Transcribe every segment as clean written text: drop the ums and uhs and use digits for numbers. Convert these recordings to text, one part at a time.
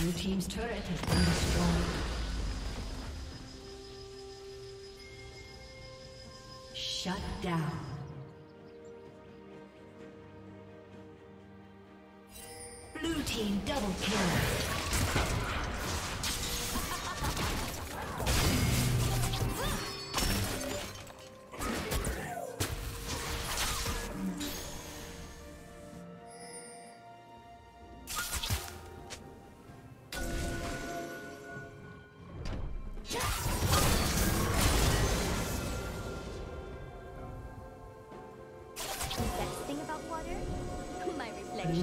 Blue team's turret has been destroyed. Shut down. Blue team double kill. Blue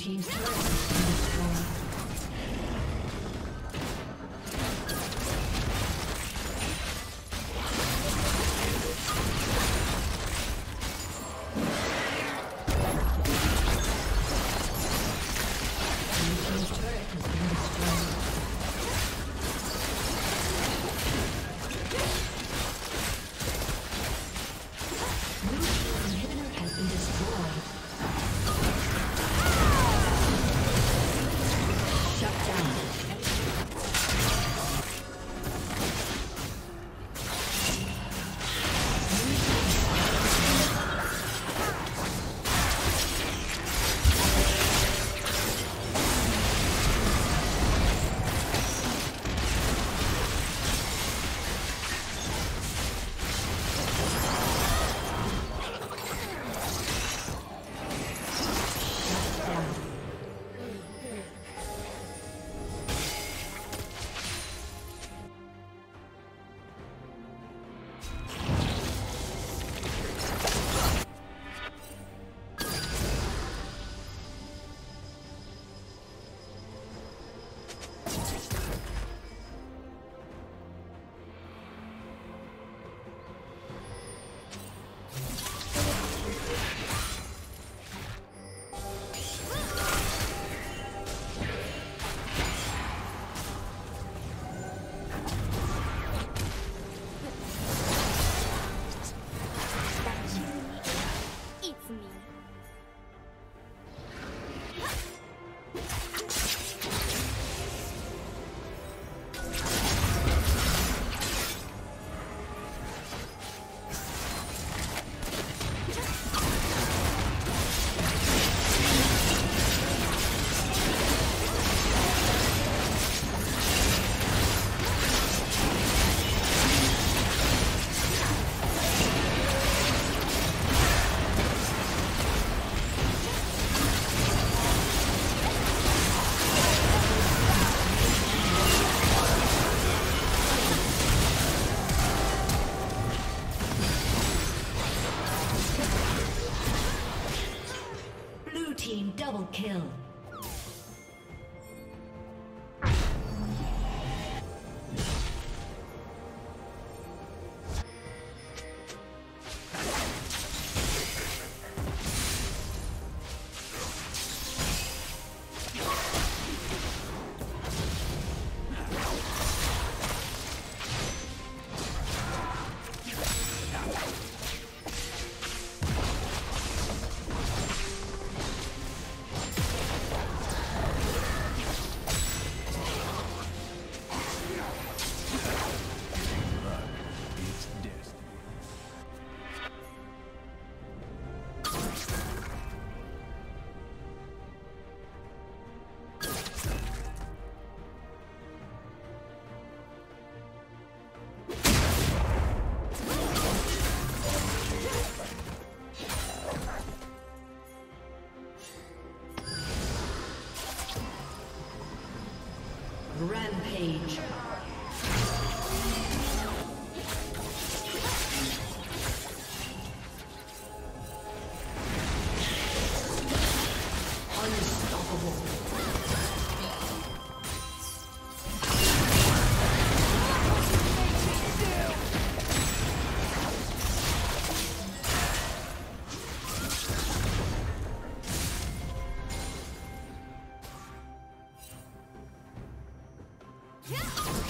team's turret has been destroyed. Kill. Rampage. Yeah.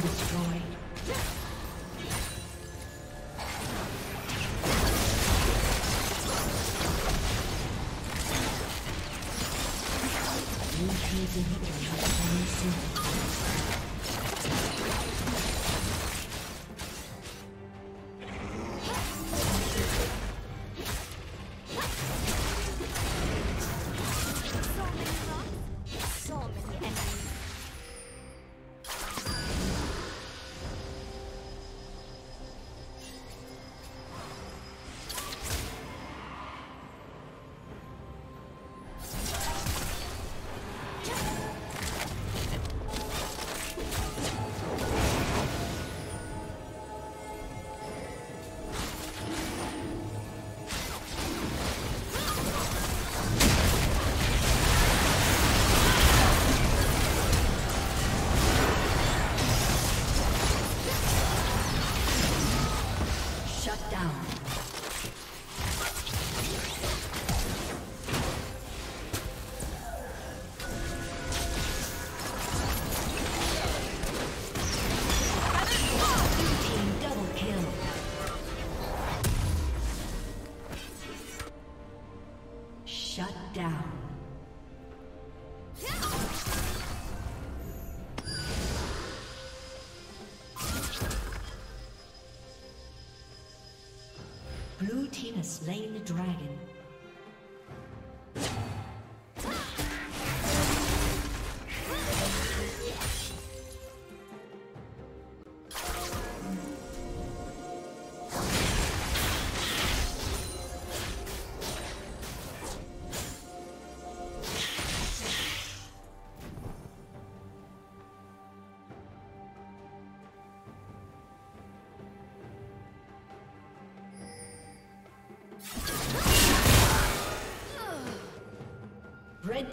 been destroyed. Blue team has slain the dragon. Red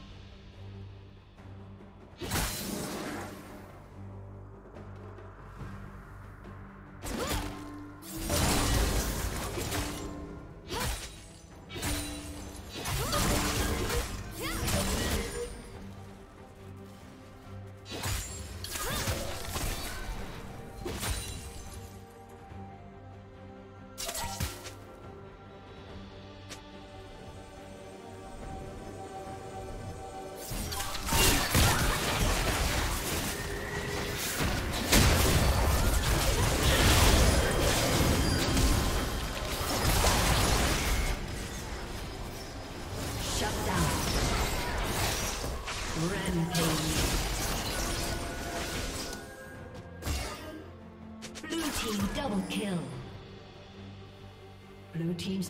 Blue team's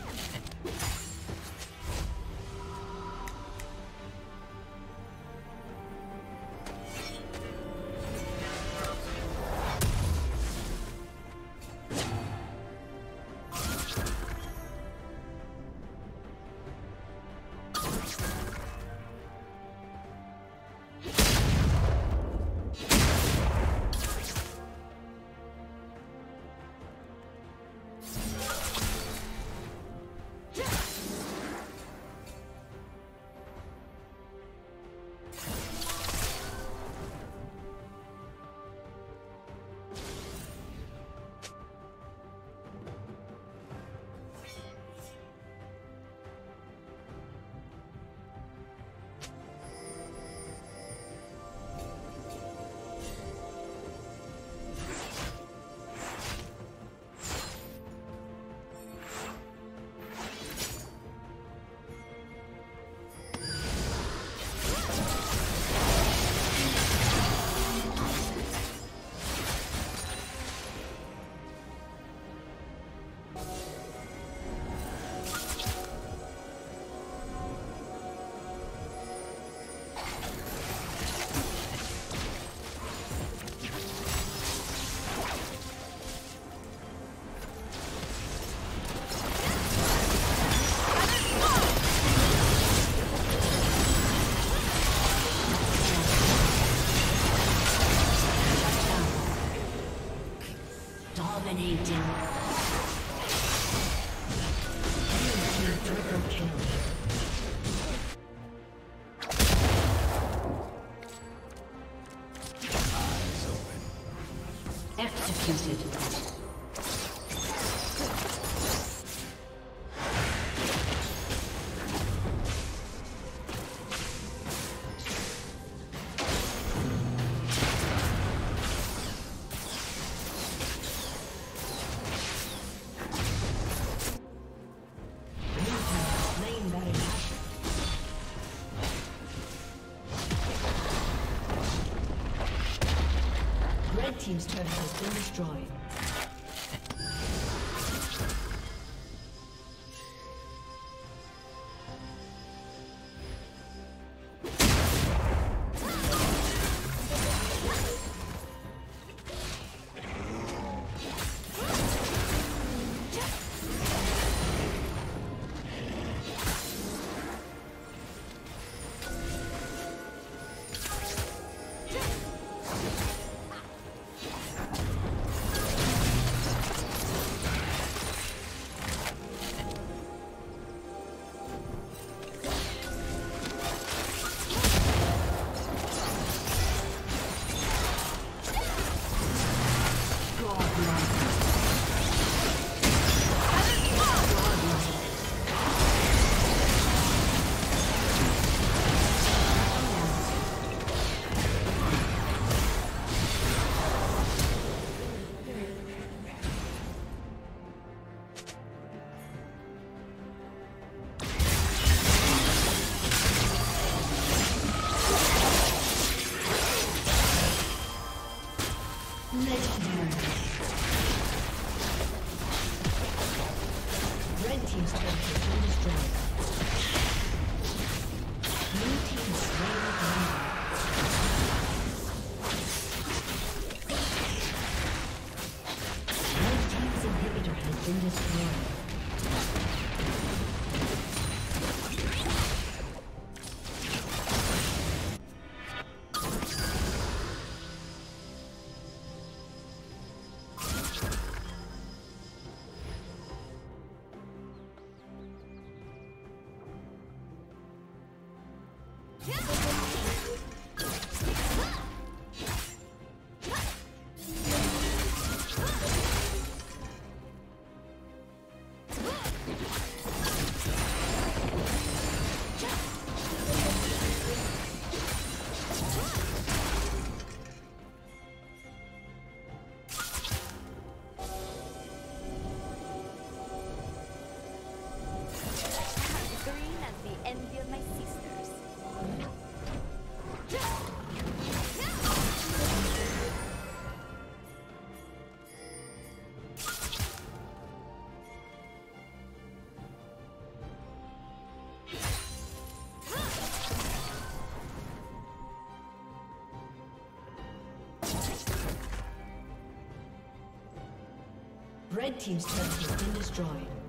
executed. Team's turret has been destroyed. Red team's turret has been destroyed.